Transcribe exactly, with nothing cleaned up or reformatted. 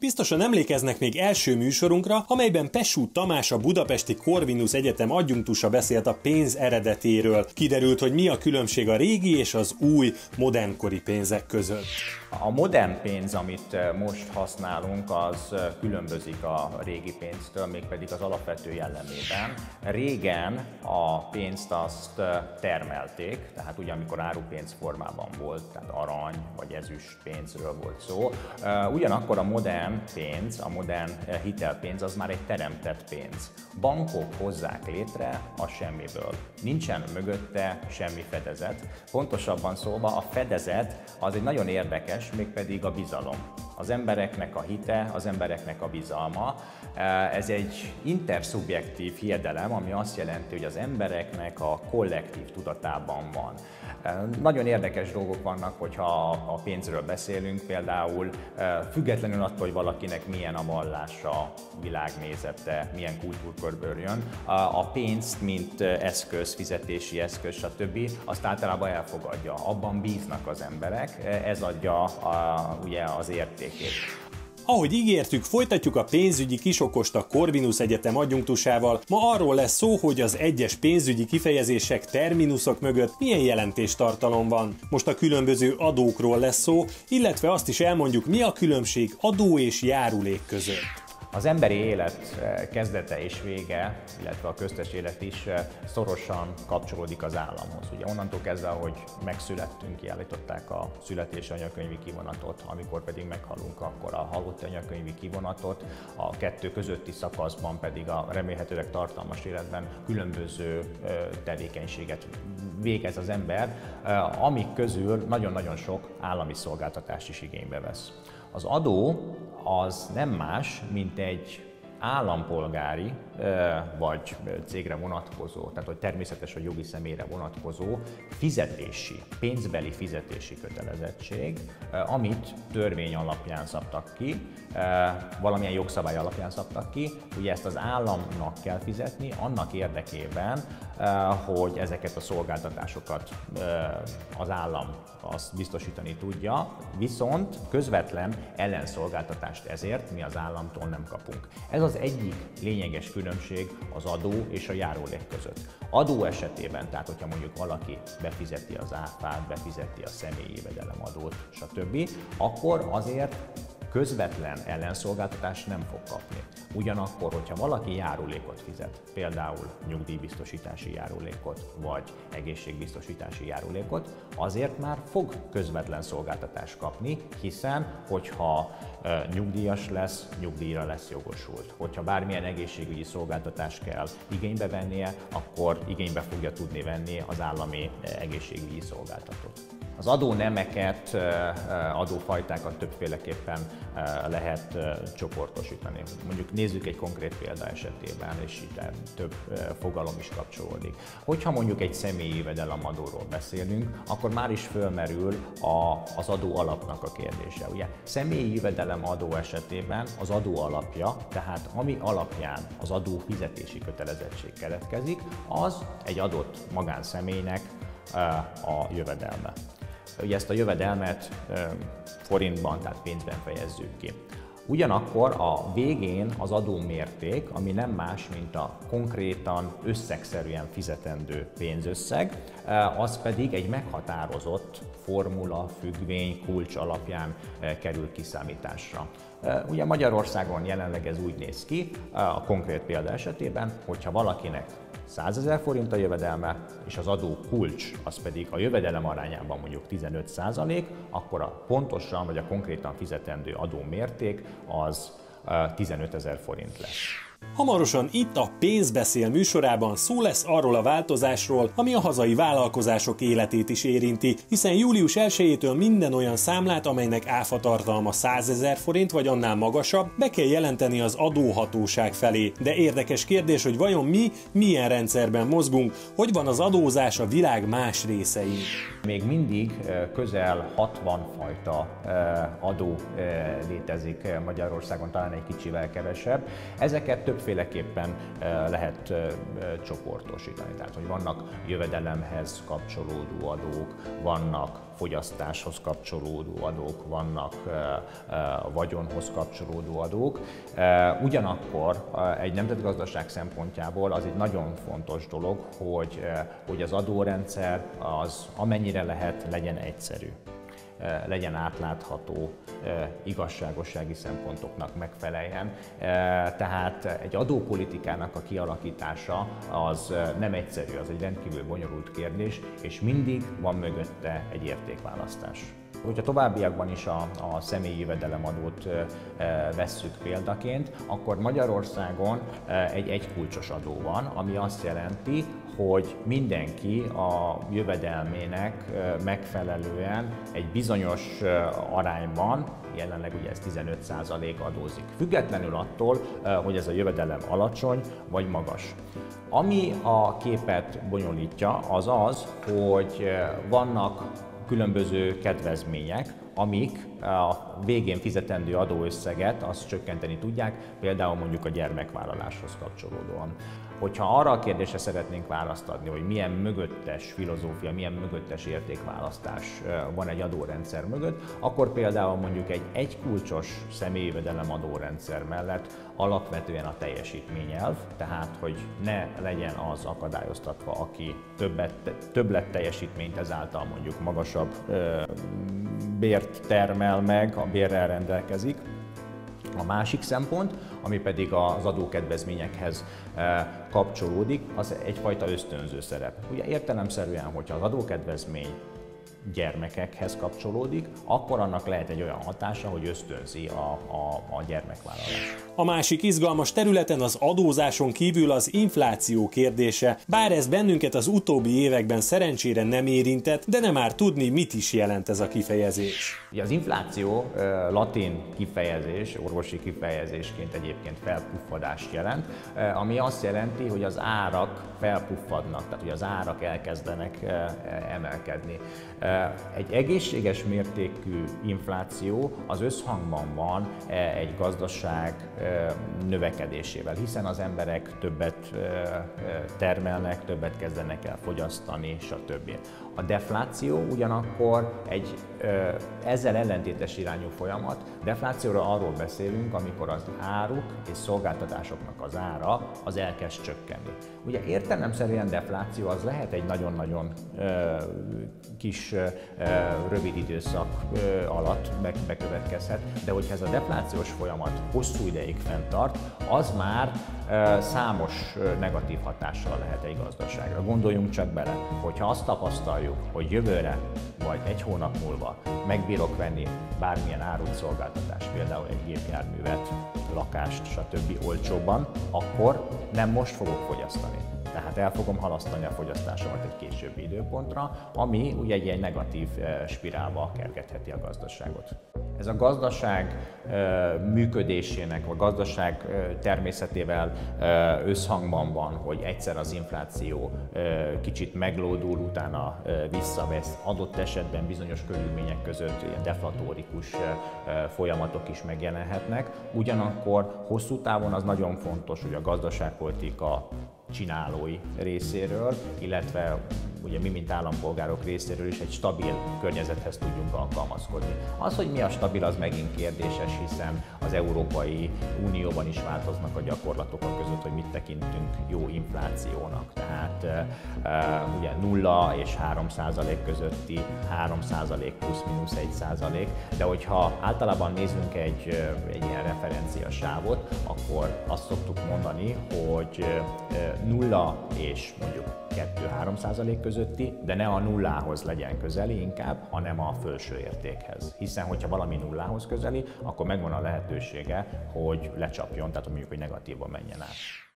Biztosan emlékeznek még első műsorunkra, amelyben Pesú Tamás, a Budapesti Corvinus Egyetem adjunktusa beszélt a pénz eredetéről. Kiderült, hogy mi a különbség a régi és az új, modernkori pénzek között. A modern pénz, amit most használunk, az különbözik a régi pénztől, mégpedig az alapvető jellemében. Régen a pénzt azt termelték, tehát ugye amikor árupénz formában volt, tehát arany vagy ezüst pénzről volt szó. Ugyanakkor a modern pénz, a modern hitelpénz az már egy teremtett pénz. Bankok hozzák létre a semmiből. Nincsen mögötte semmi fedezet. Pontosabban szólva, a fedezet az egy nagyon érdekes, mégpedig a bizalom. Az embereknek a hite, az embereknek a bizalma. Ez egy interszubjektív hiedelem, ami azt jelenti, hogy az embereknek a kollektív tudatában van. Nagyon érdekes dolgok vannak, hogyha a pénzről beszélünk, például függetlenül attól, hogy valakinek milyen a vallása, világnézete, milyen kultúrkörből jön, a pénzt, mint eszköz, fizetési eszköz, stb. Azt általában elfogadja, abban bíznak az emberek, ez adja a, ugye az értéket. Ahogy ígértük, folytatjuk a pénzügyi kisokost a Corvinus Egyetem adjunktusával. Ma arról lesz szó, hogy az egyes pénzügyi kifejezések, terminuszok mögött milyen jelentéstartalom van. Most a különböző adókról lesz szó, illetve azt is elmondjuk, mi a különbség adó és járulék között. Az emberi élet kezdete és vége, illetve a köztes élet is szorosan kapcsolódik az államhoz. Ugye onnantól kezdve, hogy megszülettünk, kiállították a születési anyakönyvi kivonatot, amikor pedig meghalunk, akkor a halotti anyakönyvi kivonatot, a kettő közötti szakaszban pedig a remélhetőleg tartalmas életben különböző tevékenységet végez az ember, amik közül nagyon-nagyon sok állami szolgáltatást is igénybe vesz. Az adó az nem más, mint egy állampolgári vagy cégre vonatkozó, tehát hogy természetes a jogi személyre vonatkozó fizetési, pénzbeli fizetési kötelezettség, amit törvény alapján szabtak ki, valamilyen jogszabály alapján szabtak ki, ugye ezt az államnak kell fizetni annak érdekében, hogy ezeket a szolgáltatásokat az állam azt biztosítani tudja, viszont közvetlen ellenszolgáltatást ezért mi az államtól nem kapunk. Ez az egyik lényeges különbség az adó és a járulék között. Adó esetében, tehát hogyha mondjuk valaki befizeti az áfát, befizeti a személyi jövedelemadót, stb., akkor azért közvetlen ellenszolgáltatást nem fog kapni. Ugyanakkor, hogyha valaki járulékot fizet, például nyugdíjbiztosítási járulékot, vagy egészségbiztosítási járulékot, azért már fog közvetlen szolgáltatást kapni, hiszen, hogyha e, nyugdíjas lesz, nyugdíjra lesz jogosult. Hogyha bármilyen egészségügyi szolgáltatást kell igénybe vennie, akkor igénybe fogja tudni venni az állami egészségügyi szolgáltatót. Az adónemeket, adófajtákat többféleképpen lehet csoportosítani. Mondjuk nézzük egy konkrét példa esetében, és itt több fogalom is kapcsolódik. Hogyha mondjuk egy személyi jövedelemadóról beszélünk, akkor már is fölmerül a, az adó alapnak a kérdése. Ugye személyi jövedelemadó esetében az adó alapja, tehát ami alapján az adó fizetési kötelezettség keletkezik, az egy adott magánszemélynek a jövedelme. Ugye ezt a jövedelmet forintban, tehát pénzben fejezzük ki. Ugyanakkor a végén az adómérték, ami nem más, mint a konkrétan összegszerűen fizetendő pénzösszeg, az pedig egy meghatározott formula, függvény, kulcs alapján kerül kiszámításra. Ugye Magyarországon jelenleg ez úgy néz ki, a konkrét példa esetében, hogyha valakinek százezer forint a jövedelme, és az adó kulcs, az pedig a jövedelem arányában mondjuk tizenöt százalék, akkor a pontosan vagy a konkrétan fizetendő adómérték az tizenötezer forint lesz. Hamarosan itt a Pénzbeszél műsorában szó lesz arról a változásról, ami a hazai vállalkozások életét is érinti, hiszen július elsejétől minden olyan számlát, amelynek áfa tartalma százezer forint vagy annál magasabb, be kell jelenteni az adóhatóság felé. De érdekes kérdés, hogy vajon mi milyen rendszerben mozgunk, hogy van az adózás a világ más részein. Még mindig közel hatvan fajta adó létezik Magyarországon, talán egy kicsivel kevesebb. Ezeket többféle kétféleképpen lehet csoportosítani. Tehát, hogy vannak jövedelemhez kapcsolódó adók, vannak fogyasztáshoz kapcsolódó adók, vannak vagyonhoz kapcsolódó adók. Ugyanakkor egy nemzetgazdaság szempontjából az egy nagyon fontos dolog, hogy, hogy az adórendszer az amennyire lehet, legyen egyszerű, legyen átlátható, igazságossági szempontoknak megfeleljen. Tehát egy adópolitikának a kialakítása az nem egyszerű, az egy rendkívül bonyolult kérdés, és mindig van mögötte egy értékválasztás. Hogyha továbbiakban is a, a személyi jövedelemadót vesszük példaként, akkor Magyarországon egy egykulcsos adó van, ami azt jelenti, hogy mindenki a jövedelmének megfelelően egy bizonyos arányban, jelenleg ugye ez tizenöt százalék adózik, függetlenül attól, hogy ez a jövedelem alacsony vagy magas. Ami a képet bonyolítja, az az, hogy vannak különböző kedvezmények, amik a végén fizetendő adóösszeget azt csökkenteni tudják, például mondjuk a gyermekvállaláshoz kapcsolódóan. Hogyha arra a kérdésre szeretnénk választ adni, hogy milyen mögöttes filozófia, milyen mögöttes értékválasztás van egy adórendszer mögött, akkor például mondjuk egy egykulcsos személyi jövedelem adórendszer mellett alapvetően a teljesítményelv, tehát hogy ne legyen az akadályoztatva, aki többet, többlet teljesítményt, ezáltal mondjuk magasabb ö, bért termel meg, a bérrel rendelkezik. A másik szempont, ami pedig az adókedvezményekhez kapcsolódik, az egyfajta ösztönző szerep. Ugye értelemszerűen, hogyha az adókedvezmény gyermekekhez kapcsolódik, akkor annak lehet egy olyan hatása, hogy ösztönzi a, a, a gyermekvállalást. A másik izgalmas területen az adózáson kívül az infláció kérdése. Bár ez bennünket az utóbbi években szerencsére nem érintett, de nem árt tudni, mit is jelent ez a kifejezés. Az infláció latin kifejezés, orvosi kifejezésként egyébként felpuffadást jelent, ami azt jelenti, hogy az árak felpuffadnak, tehát hogy az árak elkezdenek emelkedni. Egy egészséges mértékű infláció az összhangban van egy gazdaság növekedésével, hiszen az emberek többet termelnek, többet kezdenek el fogyasztani, stb. A defláció ugyanakkor egy ezzel ellentétes irányú folyamat. Deflációra arról beszélünk, amikor az áruk és szolgáltatásoknak az ára az elkezd csökkenni. Ugye értelemszerűen defláció az lehet egy nagyon-nagyon kis rövid időszak alatt bekövetkezhet, de hogyha ez a deflációs folyamat hosszú ideig fenntart, az már számos negatív hatással lehet egy gazdaságra. Gondoljunk csak bele, hogyha azt tapasztaljuk, hogy jövőre vagy egy hónap múlva megbírok venni bármilyen árut, szolgáltatást, például egy gépjárművet, lakást, stb. Olcsóbban, akkor nem most fogok fogyasztani. Tehát el fogom halasztani a fogyasztásomat egy későbbi időpontra, ami ugye egy ilyen negatív spirálba kergetheti a gazdaságot. Ez a gazdaság működésének, a gazdaság természetével összhangban van, hogy egyszer az infláció kicsit meglódul, utána visszavesz, adott esetben bizonyos körülmények között ilyen deflatórikus folyamatok is megjelenhetnek. Ugyanakkor hosszú távon az nagyon fontos, hogy a gazdaságpolitika csinálói részéről, illetve ugye mi, mint állampolgárok részéről is egy stabil környezethez tudjunk alkalmazkodni. Az, hogy mi a stabil, az megint kérdéses, hiszen az Európai Unióban is változnak a gyakorlatok a között, hogy mit tekintünk jó inflációnak. Tehát uh, ugye nulla és három százalék közötti, három százalék plusz-minusz egy százalék, de hogyha általában nézünk egy, egy ilyen referencia sávot, akkor azt szoktuk mondani, hogy nulla és mondjuk kettő-három százalék közötti, de ne a nullához legyen közeli inkább, hanem a felső értékhez. Hiszen, hogyha valami nullához közeli, akkor megvan a lehetősége, hogy lecsapjon, tehát mondjuk, hogy negatívan menjen át.